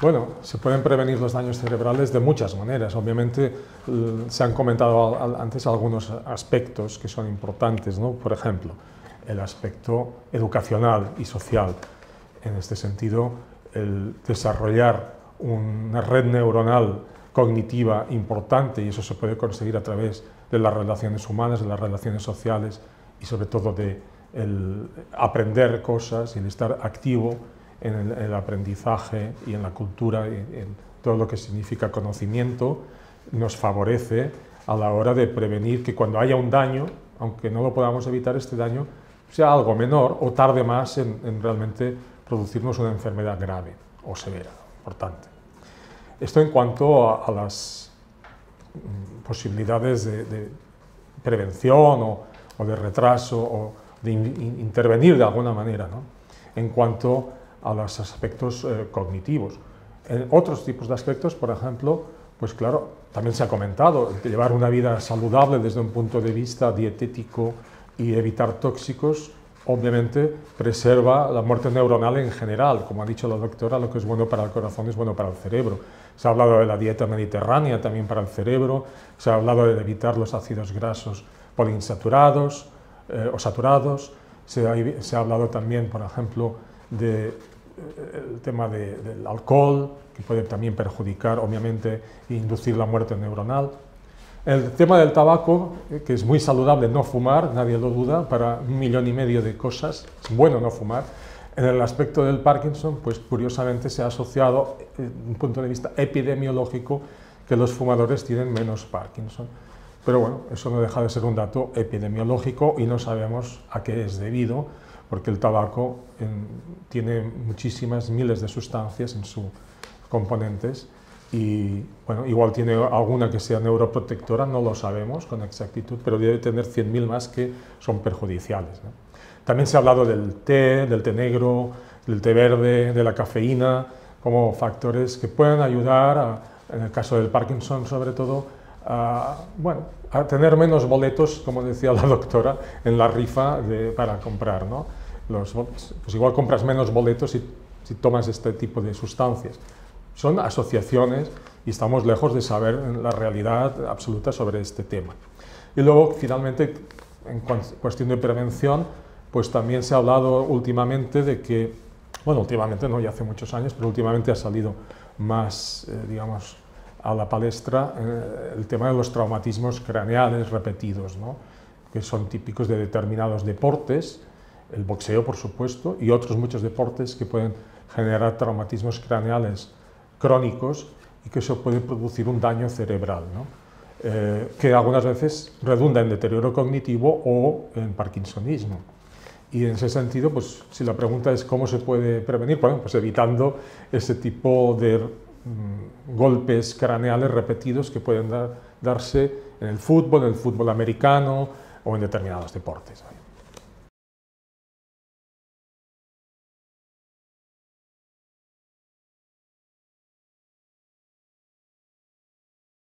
Bueno, se pueden prevenir los daños cerebrales de muchas maneras. Obviamente se han comentado antes algunos aspectos que son importantes, ¿no? Por ejemplo, el aspecto educacional y social. En este sentido, el desarrollar una red neuronal cognitiva importante, y eso se puede conseguir a través de las relaciones humanas, de las relaciones sociales y sobre todo de el aprender cosas y el estar activo en el aprendizaje y en la cultura, en todo lo que significa conocimiento, nos favorece a la hora de prevenir que cuando haya un daño, aunque no lo podamos evitar, este daño sea algo menor o tarde más en realmente producirnos una enfermedad grave o severa, importante. Esto en cuanto a las posibilidades de prevención o de retraso o de intervenir de alguna manera, ¿no? En cuanto a los aspectos cognitivos. En otros tipos de aspectos, por ejemplo, pues claro, también se ha comentado, llevar una vida saludable desde un punto de vista dietético y evitar tóxicos, obviamente preserva la muerte neuronal en general. Como ha dicho la doctora, lo que es bueno para el corazón es bueno para el cerebro. Se ha hablado de la dieta mediterránea también para el cerebro, se ha hablado de evitar los ácidos grasos poliinsaturados o saturados, se ha hablado también, por ejemplo, del tema del alcohol, que puede también perjudicar, obviamente, e inducir la muerte neuronal. El tema del tabaco, que es muy saludable no fumar, nadie lo duda, para 1,5 millones de cosas, es bueno no fumar. En el aspecto del Parkinson, pues curiosamente se ha asociado, desde un punto de vista epidemiológico, que los fumadores tienen menos Parkinson. Pero bueno, eso no deja de ser un dato epidemiológico y no sabemos a qué es debido, porque el tabaco tiene muchísimas miles de sustancias en sus componentes y, bueno, igual tiene alguna que sea neuroprotectora, no lo sabemos con exactitud, pero debe tener 100.000 más que son perjudiciales, ¿no? También se ha hablado del té negro, del té verde, de la cafeína, como factores que pueden ayudar, en el caso del Parkinson sobre todo, a tener menos boletos, como decía la doctora, en la rifa para comprar, ¿no? Pues igual compras menos boletos si tomas este tipo de sustancias. Son asociaciones y estamos lejos de saber la realidad absoluta sobre este tema. Y luego, finalmente, en cuestión de prevención, pues también se ha hablado últimamente de que, bueno, últimamente no, ya hace muchos años, pero últimamente ha salido más, digamos, a la palestra el tema de los traumatismos craneales repetidos, ¿no? Que son típicos de determinados deportes, el boxeo por supuesto, y otros muchos deportes que pueden generar traumatismos craneales crónicos y que eso puede producir un daño cerebral, ¿no? Que algunas veces redunda en deterioro cognitivo o en parkinsonismo. Y en ese sentido, pues si la pregunta es cómo se puede prevenir, bueno, pues evitando ese tipo de golpes craneales repetidos que pueden darse en el fútbol americano o en determinados deportes.